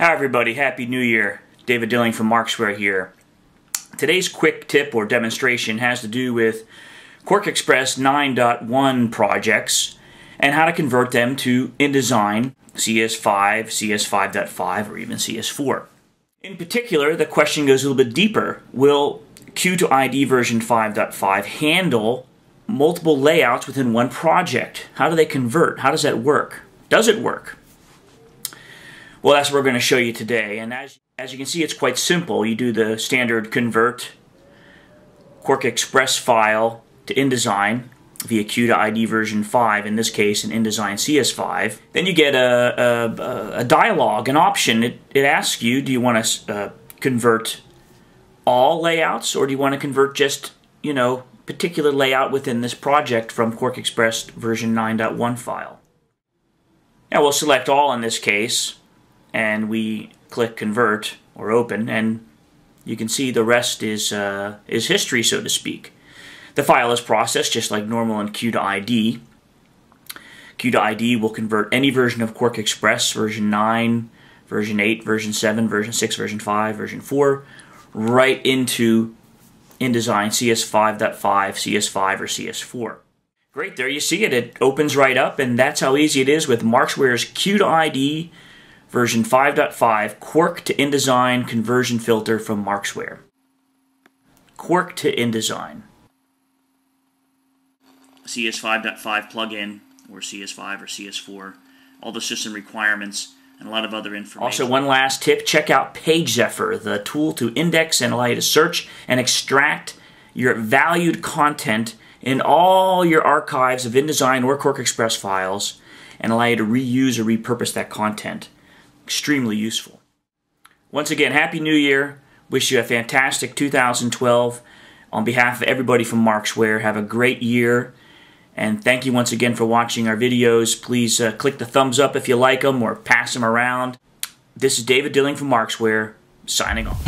Hi everybody, Happy New Year. David Dilling from Markzware here. Today's quick tip or demonstration has to do with QuarkXPress 9.1 projects and how to convert them to InDesign, CS5, CS5.5, or even CS4. In particular, the question goes a little bit deeper. Will Q2ID version 5.5 handle multiple layouts within one project? How do they convert? How does that work? Does it work? Well, that's what we're going to show you today, and as you can see, it's quite simple. You do the standard convert QuarkXPress file to InDesign via Q2ID version 5, in this case an InDesign CS5. Then you get a dialog, an option. It asks you, do you want to convert all layouts, or do you want to convert just, you know, particular layout within this project from QuarkXPress version 9.1 file. Now we'll select all in this case, and we click convert or open, and you can see the rest is history, so to speak. The file is processed just like normal in Q2ID. Q2ID will convert any version of QuarkXPress, version 9, version 8, version 7, version 6, version 5, version 4, right into InDesign CS5.5, CS5, or CS4. Great, there you see it. It opens right up, and that's how easy it is with Markzware's Q2ID Version 5.5 Quark to InDesign conversion filter from Markzware. Quark to InDesign. CS5.5 plugin, or CS5 or CS4. All the system requirements and a lot of other information. Also, one last tip, check out PageZephyr, the tool to index and allow you to search and extract your valued content in all your archives of InDesign or QuarkXPress files and allow you to reuse or repurpose that content. Extremely useful. Once again, Happy New Year. Wish you a fantastic 2012. On behalf of everybody from Markzware, have a great year. And thank you once again for watching our videos. Please click the thumbs up if you like them, or pass them around. This is David Dilling from Markzware, signing off.